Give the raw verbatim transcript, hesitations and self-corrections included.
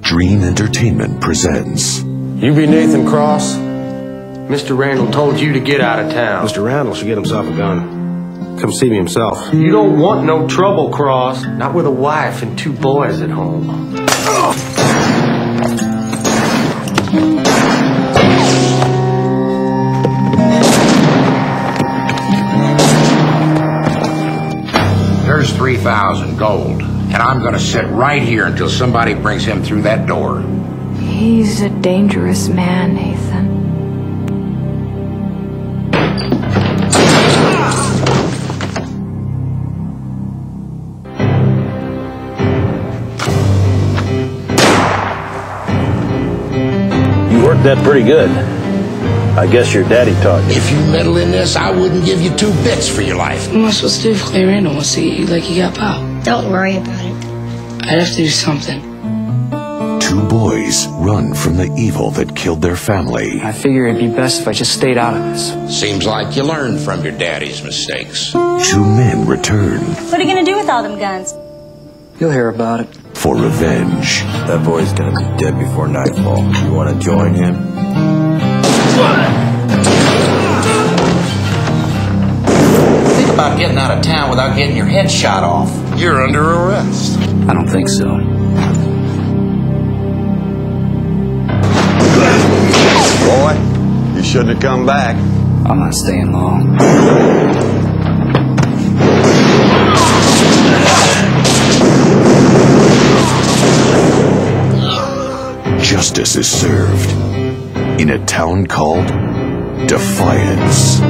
Dream Entertainment presents. You be Nathan Cross? Mister Randall told you to get out of town. Mister Randall should get himself a gun. Come see me himself. You don't want no trouble, Cross. Not with a wife and two boys at home. There's three thousand gold, and I'm gonna sit right here until somebody brings him through that door. He's a dangerous man, Nathan. That pretty good. I guess your daddy taught you. If you meddle in this, I wouldn't give you two bits for your life. What am I supposed to do if Clay Randall wants to eat you like he got popped? Don't worry about it. I'd have to do something. Two boys run from the evil that killed their family. I figure it'd be best if I just stayed out of this. Seems like you learned from your daddy's mistakes. Two men return. What are you going to do with all them guns? You'll hear about it. For revenge. That boy's gonna be dead before nightfall. You wanna join him? Think about getting out of town without getting your head shot off. You're under arrest. I don't think so. Boy, you shouldn't have come back. I'm not staying long. Justice is served in a town called Defiance.